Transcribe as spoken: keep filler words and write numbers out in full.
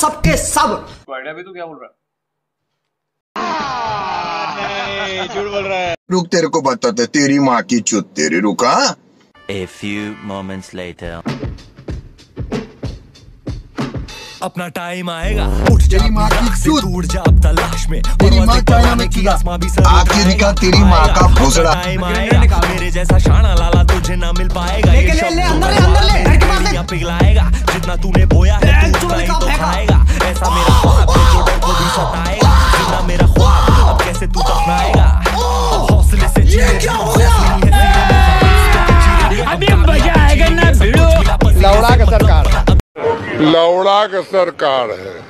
सबके सब। कोयडा भी तो क्या बोल रहा है? नहीं, झूठ बोल रहा है। रुक तेरे को बताते, तेरी माँ की चूत तेरी। रुका। A few moments later. अपना टाइम आएगा, उठ तेरी माँ की चूत, उड़ जा अब तलाश में, तेरी माँ काया में किया आखिरी का, तेरी माँ का भोसड़ा। मेरे जैसा शाना लाला तुझे ना मिल पाएगा, ये शब्द पिघलाएगा, जितना तूने बोया है उतना ही तो खाएगा। ऐसा मेरा ख्वाब जोड़ों को भी सताएगा, जितना मेरा ख्वाब अब कैसे तू अपनाएगा। हौसले से अभी मजा आएगा ना भिड़ो। लौड़ा का सरकार, लौड़ा का सरकार है।